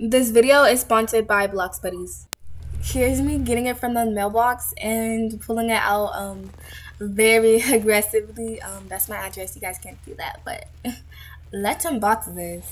This video is sponsored by Blox Buddies. Here's me getting it from the mailbox and pulling it out very aggressively. That's my address, you guys can't see that, but let's unbox this.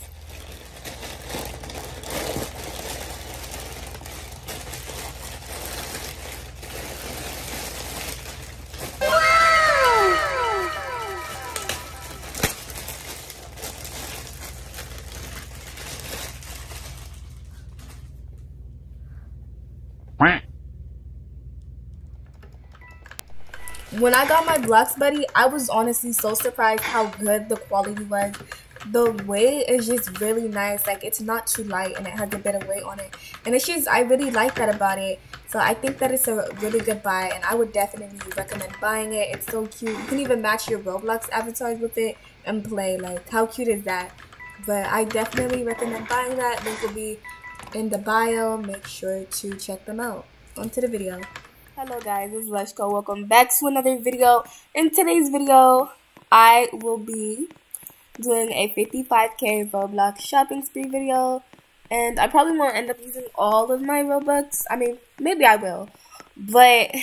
When I got my Blox Buddy, I was honestly so surprised how good the quality was. The weight is just really nice, like it's not too light and it has a bit of weight on it. And it's just, I really like that about it. So I think that it's a really good buy and I would definitely recommend buying it. It's so cute. You can even match your Roblox avatars with it and play. Like, how cute is that? But I definitely recommend buying that. Link will be in the bio. Make sure to check them out. On to the video. Hello guys, this is Leshko. Welcome back to another video. In today's video, I will be doing a 55k Roblox shopping spree video. And I probably won't end up using all of my Robux. I mean, maybe I will. But,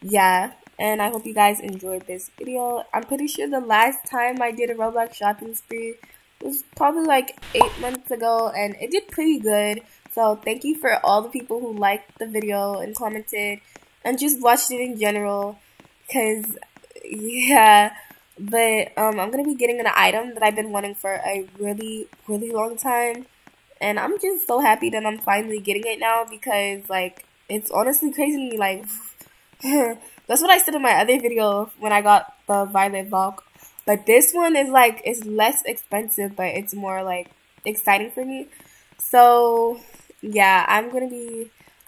yeah. And I hope you guys enjoyed this video. I'm pretty sure the last time I did a Roblox shopping spree was probably like 8 months ago. And it did pretty good. So thank you for all the people who liked the video and commented and just watched it in general, because yeah. But I'm going to be getting an item that I've been wanting for a really long time, and I'm just so happy that I'm finally getting it now, because like it's honestly crazy to me, like that's what I said in my other video when I got the Violet Valk. But this one is like, it's less expensive, but it's more like exciting for me. So yeah, I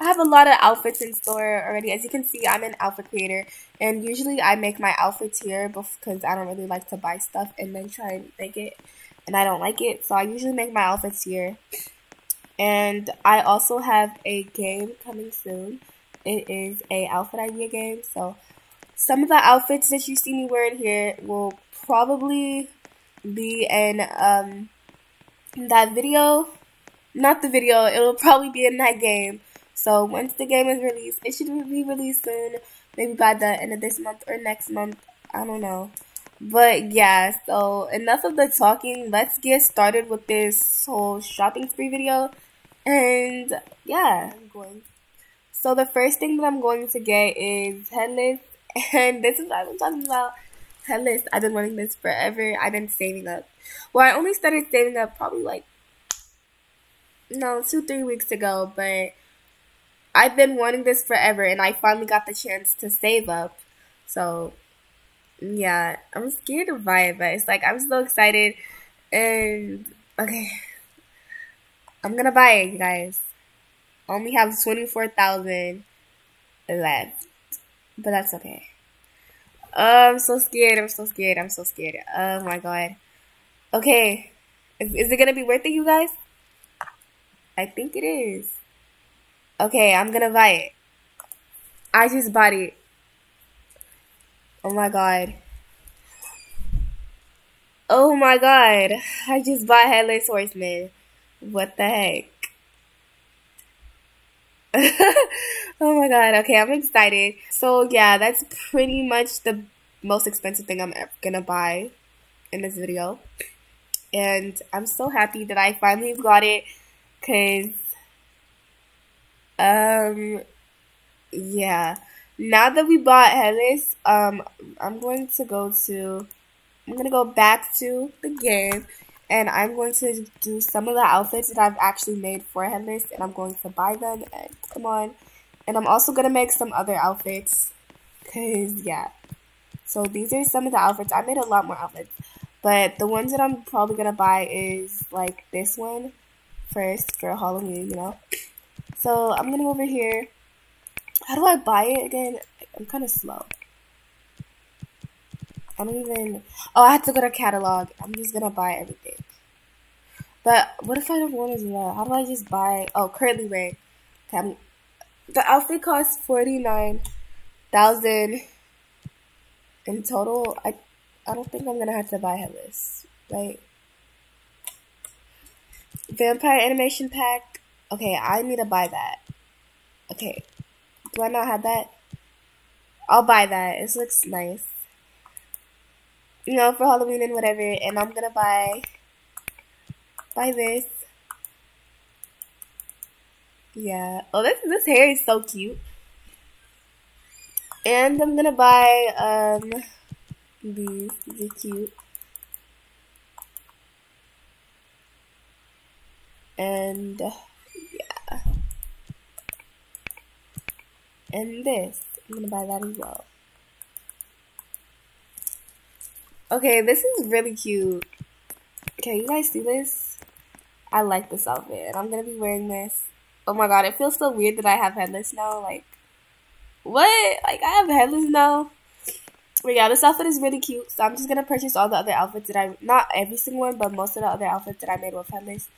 have a lot of outfits in store already. As you can see, I'm an outfit creator, and usually I make my outfits here because I don't really like to buy stuff and then try and make it, and I don't like it. So I usually make my outfits here, and I also have a game coming soon. It is a outfit idea game, so some of the outfits that you see me wearing here will probably be in that video. Not the video, it'll probably be in that game. So once the game is released, it should be released soon, maybe by the end of this month or next month, I don't know. But yeah, so enough of the talking, let's get started with this whole shopping spree video. And yeah, so the first thing that I'm going to get is Headless, and this is what I'm talking about. Headless, I've been wanting this forever. I've been saving up. Well, I only started saving up probably like, no, 2-3 weeks ago, but I've been wanting this forever, and I finally got the chance to save up. So yeah, I'm scared to buy it, but it's like I'm so excited, and okay, I'm gonna buy it, you guys. I only have 24,000 left, but that's okay. I'm so scared. I'm so scared. I'm so scared. Oh my god. Okay, is it gonna be worth it, you guys? I think it is. Okay, I'm gonna buy it. I just bought it. Oh my god. Oh my god. I just bought Headless Horseman. What the heck? Oh my god. Okay, I'm excited. So yeah, that's pretty much the most expensive thing I'm ever gonna buy in this video. And I'm so happy that I finally got it. Cause, yeah, now that we bought Headless, I'm going to go back to the game, and I'm going to do some of the outfits that I've actually made for Headless, and I'm going to buy them and put them on, and I'm also going to make some other outfits, cause, yeah, so these are some of the outfits. I made a lot more outfits, but the ones that I'm probably going to buy is, like, this one. First for Halloween, you know. So I'm gonna go over here. How do I buy it again? I'm kind of slow. Oh, I have to go to catalog. I'm just gonna buy everything. But what if I don't want to do that? How do I just buy? Oh, currently rate. Okay, the outfit costs 49,000 in total. I don't think I'm gonna have to buy Headless, right? Vampire Animation Pack. Okay, I need to buy that. Okay. Do I not have that? I'll buy that. It looks nice. You know, for Halloween and whatever. And I'm gonna buy this. Yeah. Oh, this hair is so cute. And I'm gonna buy these. These are cute. And yeah. And this. I'm gonna buy that as well. Okay, this is really cute. Okay, you guys see this? I like this outfit, and I'm gonna be wearing this. Oh my god, it feels so weird that I have headless now. Like, what? Like, I have headless now? But yeah, this outfit is really cute, so I'm just gonna purchase all the other outfits that I, not every single one, but most of the other outfits that I made with headless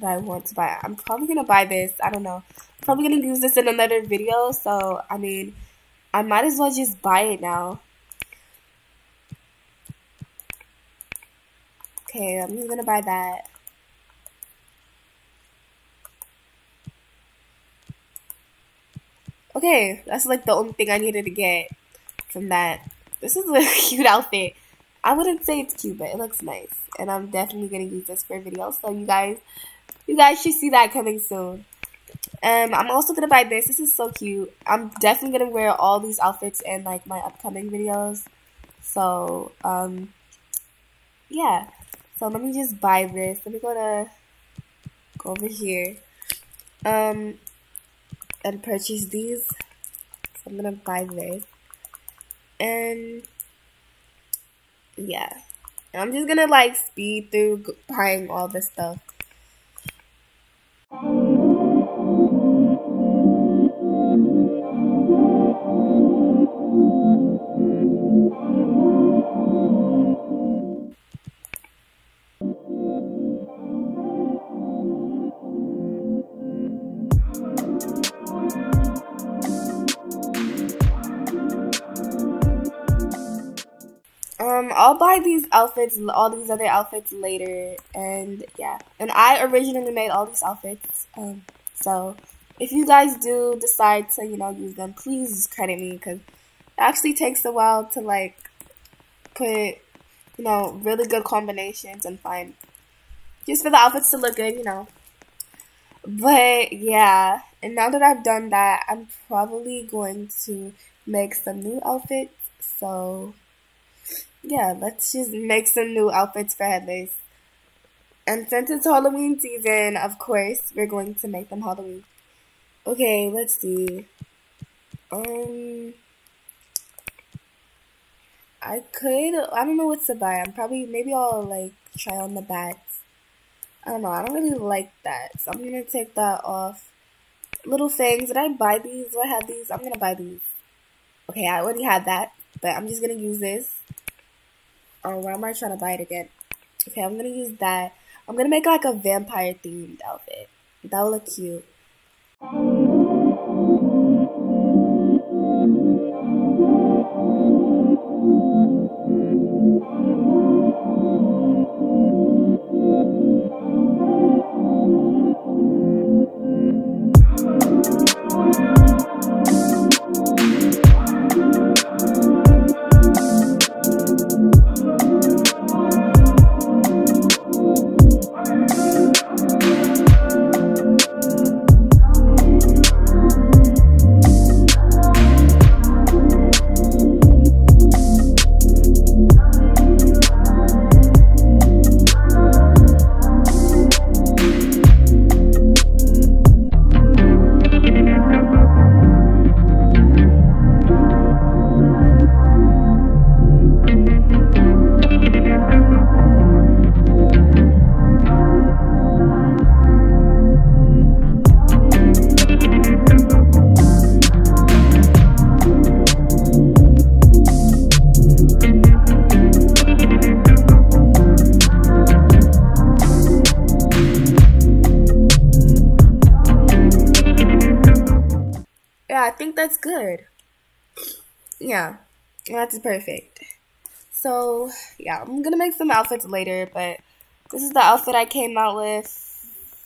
that I want to buy. I'm probably gonna buy this. I don't know. I'm probably gonna use this in another video, so, I mean, I might as well just buy it now. Okay, I'm just gonna buy that. Okay, that's like the only thing I needed to get from that. This is a cute outfit. I wouldn't say it's cute, but it looks nice. And I'm definitely gonna use this for a video, so you guys should see that coming soon. I'm also gonna buy this. This is so cute. I'm definitely gonna wear all these outfits in like my upcoming videos. So, yeah. So let me just buy this. Let me go over here, and purchase these. So I'm gonna buy this, and yeah, and I'm just gonna like speed through buying all this stuff. I'll buy these outfits, all these other outfits later, and yeah. And I originally made all these outfits, so if you guys do decide to, you know, use them, please just credit me, because it actually takes a while to, like, put, you know, really good combinations and find, just for the outfits to look good, you know. But yeah, and now that I've done that, I'm probably going to make some new outfits, so... yeah, let's just make some new outfits for Headless. And since it's Halloween season, of course, we're going to make them Halloween. Okay, let's see. I don't know what to buy. Maybe I'll, like, try on the bats. I don't know, I don't really like that. So I'm gonna take that off. Little things, did I buy these? Do I have these? I'm gonna buy these. Okay, I already had that, but I'm just gonna use this. Oh, why am I trying to buy it again? Okay, I'm gonna use that. I'm gonna make like a vampire themed outfit. That will look cute. I think that's good. Yeah, that's perfect. So yeah, I'm gonna make some outfits later, but this is the outfit I came out with.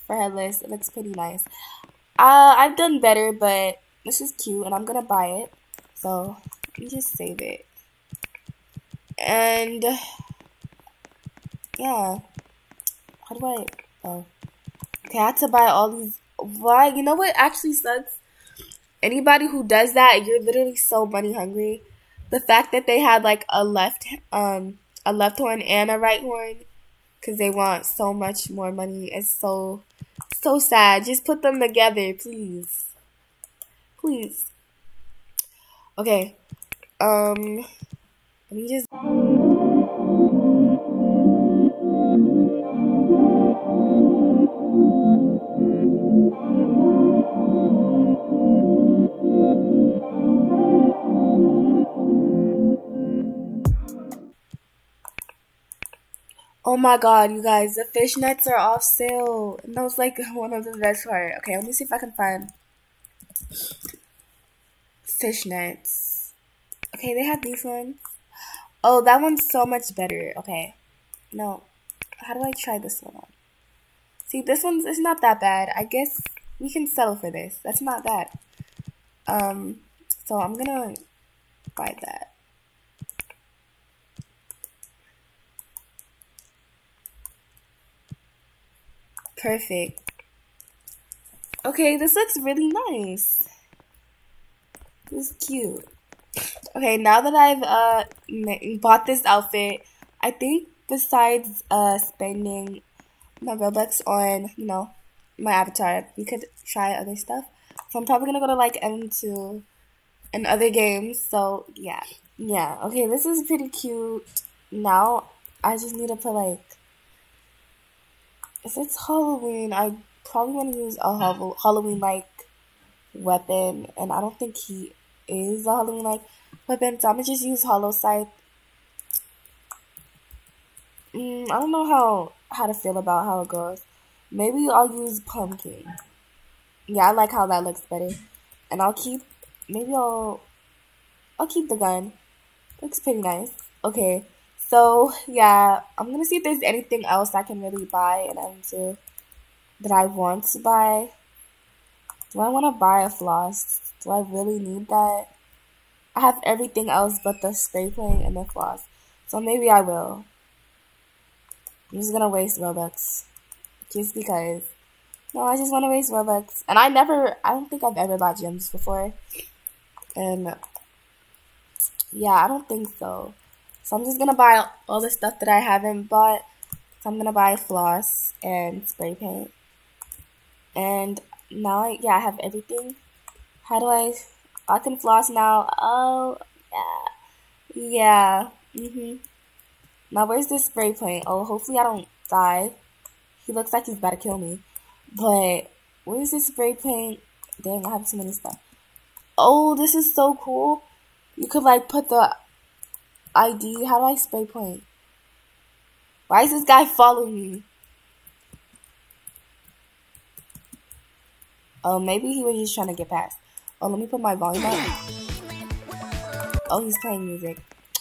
for her list. It looks pretty nice. I've done better, but this is cute, and I'm gonna buy it. So let me just save it. And yeah, how do I? Oh, okay. I had to buy all these. Why? You know what actually sucks? Anybody who does that, you're literally so money hungry. The fact that they had like a left horn and a right horn, because they want so much more money. It's so sad. Just put them together, please. Please. Okay. Let me just... Oh my god, you guys, the fish nets are off sale. And that was like one of the best part. Okay, let me see if I can find fish nets. Okay, they have these ones. Oh, that one's so much better. Okay. No. How do I try this one on? See, this one's it's not that bad. I guess we can settle for this. That's not bad. So I'm gonna buy that. Perfect. Okay, this looks really nice. This is cute. Okay, now that I've bought this outfit, I think besides spending my Robux on, you know, my avatar, we could try other stuff. So I'm probably gonna go to like M2 and other games. So yeah. Okay, this is pretty cute. Now I just need to put like. If it's Halloween, I probably want to use a Halloween-like weapon, and I don't think he is a Halloween-like weapon, so I'm going to just use Hollow Scythe. I don't know how to feel about how it goes. Maybe I'll use Pumpkin. Yeah, I like how that looks better. And I'll keep, maybe I'll keep the gun. Looks pretty nice. Okay. So, yeah, I'm going to see if there's anything else I can really buy and that I want to buy. Do I want to buy a floss? Do I really need that? I have everything else but the spray paint and the floss. So maybe I will. I'm just going to waste Robux. Just because. No, I just want to waste Robux. And I don't think I've ever bought gems before. And, yeah, I don't think so. So I'm just going to buy all the stuff that I haven't bought. So I'm going to buy floss and spray paint. And now, I have everything. How do I can floss now. Oh, yeah. Now, where's this spray paint? Oh, hopefully I don't die. He looks like he's about to kill me. But where's this spray paint? Dang, I have too many stuff. Oh, this is so cool. You could, like, put the... ID, how do I spray paint? Why is this guy following me? Oh, maybe he was just trying to get past. Oh, let me put my volume up. Oh, he's playing music.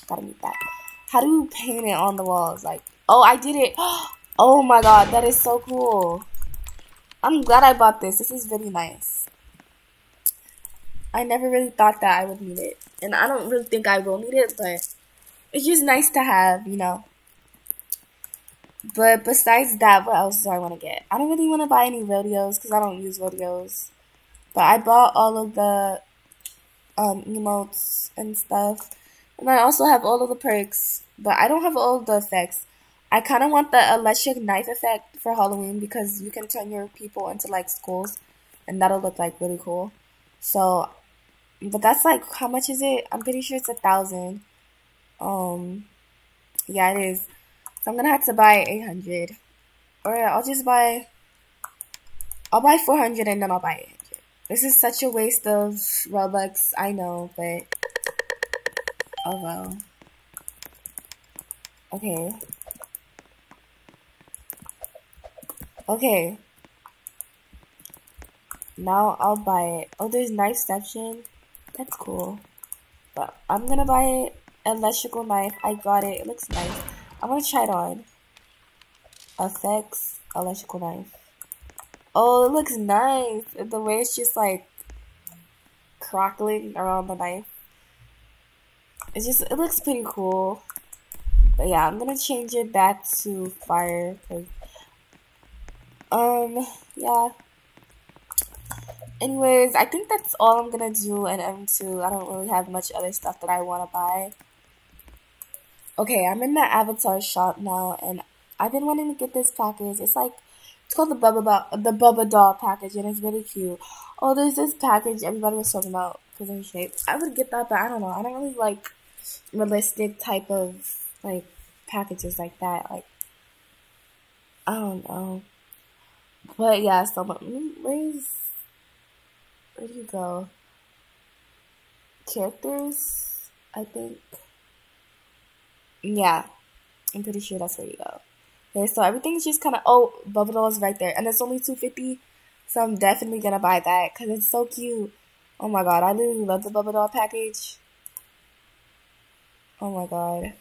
Gotta mute that. How do you paint it on the walls? Like, oh, I did it. Oh my god, that is so cool. I'm glad I bought this. This is really nice. I never really thought that I would need it. And I don't really think I will need it, but... it's just nice to have, you know. But besides that, what else do I want to get? I don't really want to buy any rodeos because I don't use rodeos. But I bought all of the emotes and stuff. And I also have all of the perks. But I don't have all of the effects. I kind of want the electric knife effect for Halloween because you can turn your people into like skulls. And that'll look like really cool. So, but that's like, how much is it? I'm pretty sure it's 1,000. Yeah, it is. So I'm gonna have to buy 800, or I'll just buy. I'll buy 400 and then I'll buy 800. This is such a waste of Robux, I know, but oh well. Okay. Now I'll buy it. Oh, there's Knifeception. That's cool, but I'm gonna buy it. Electrical knife. I got it. It looks nice. I'm gonna try it on. Effects. Electrical knife. Oh, it looks nice. The way it's just like crackling around the knife. It looks pretty cool. But yeah, I'm gonna change it back to fire. Yeah. Anyways, I think that's all I'm gonna do in M2. I don't really have much other stuff that I wanna buy. Okay, I'm in the avatar shop now, and I've been wanting to get this package. It's called the Bubba Doll package, and it's really cute. Oh, there's this package everybody was talking about because of shape. I would get that, but I don't know. I don't really like realistic type of like packages like that. Like, I don't know. But yeah, so where do you go? Characters, I think. Yeah, I'm pretty sure that's where you go. Okay, so everything's just kind of, oh, Bubba Doll is right there. And it's only $2.50, so I'm definitely going to buy that because it's so cute. Oh my god, I literally love the Bubba Doll package. Oh my god.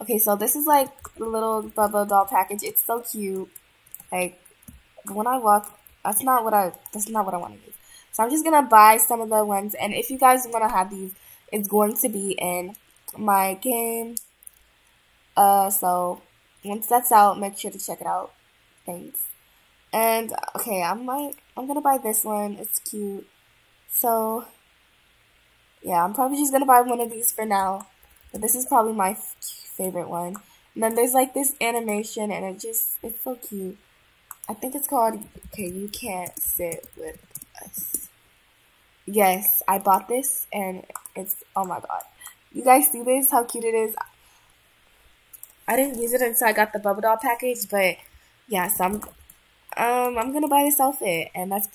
Okay, so this is like the little Bubba Doll package. It's so cute. Like, when I walk, that's not what I want to use. So I'm just going to buy some of the ones, and if you guys want to have these, it's going to be in my game. So once that's out, make sure to check it out. Thanks. And okay, I'm going to buy this one. It's cute. So yeah, I'm probably just going to buy one of these for now. But this is probably my favorite one. And then there's like this animation, and it's so cute. I think it's called, okay, You Can't Sit With Us. Yes, I bought this, and it's, oh my god. You guys see this, how cute it is? I didn't use it until I got the Bubba Doll package, but yeah, so I'm gonna buy this outfit, and that's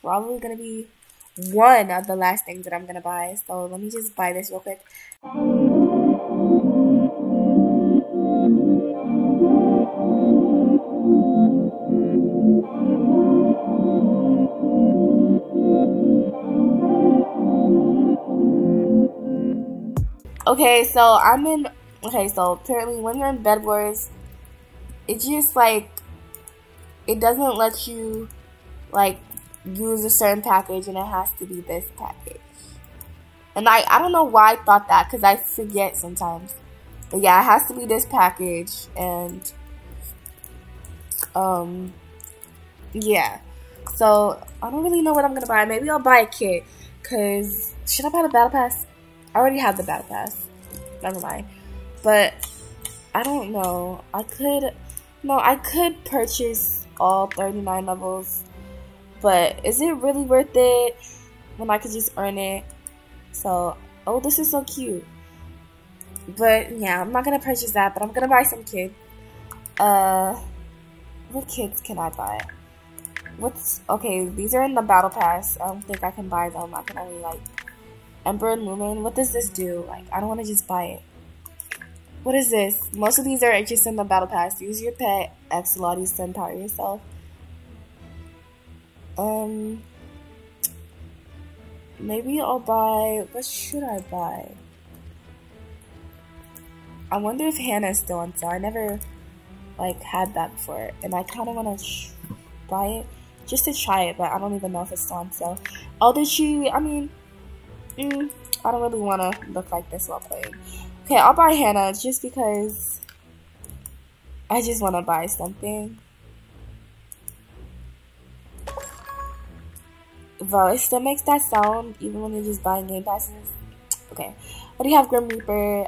probably gonna be one of the last things that I'm gonna buy, so let me just buy this real quick. Okay, so apparently when you're in Bed Wars, it's just like, it doesn't let you like use a certain package, and it has to be this package. And I don't know why I thought that, because I forget sometimes. But yeah, it has to be this package, and yeah. So I don't really know what I'm gonna buy. Maybe I'll buy a kit, because should I buy the battle pass? I already have the battle pass. Never mind. But I don't know. I could purchase all 39 levels, but is it really worth it when I could just earn it? So, oh, this is so cute. But yeah, I'm not gonna purchase that, but I'm gonna buy some kids. What kids can I buy? Okay, these are in the battle pass. I don't think I can buy them. I can only like Ember and Lumen. What does this do? Like, I don't wanna just buy it. What is this? Most of these are just in the battle pass. Use your pet Exalotti to empower yourself. Maybe I'll buy. What should I buy? I wonder if Hannah is still on sale. I never like had that before, and I kind of want to buy it just to try it, but I don't even know if it's still on sale. Although I don't really want to look like this while playing. Okay, I'll buy Hannah just because I just want to buy something. Well, it still makes that sound even when you're just buying game passes. Okay, I already have Grim Reaper.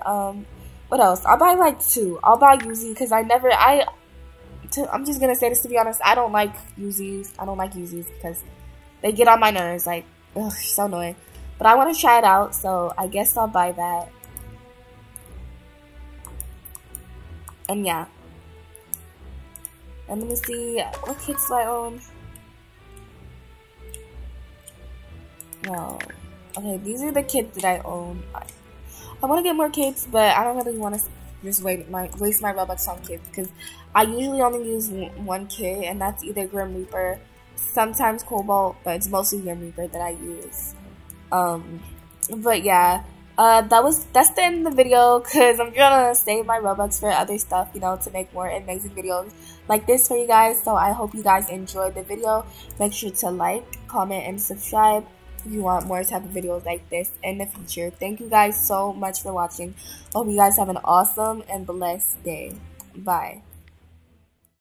What else? I'll buy like two. I'll buy Uzi because I'm just going to say this to be honest. I don't like Uzis. I don't like Uzis because they get on my nerves. Like, ugh, so annoying. But I want to try it out, so I guess I'll buy that. And yeah. And let me see, what kits do I own? No. Okay, these are the kits that I own. I want to get more kits, but I don't really want to just waste my Robux on kits, because I usually only use one kit, and that's either Grim Reaper, sometimes Cobalt, but it's mostly Grim Reaper that I use. But yeah. That's the end of the video, because I'm gonna save my Robux for other stuff, you know, to make more amazing videos. like this for you guys. So I hope you guys enjoyed the video. Make sure to like, comment, and subscribe if you want more type of videos like this in the future. Thank you guys so much for watching. Hope you guys have an awesome and blessed day. Bye.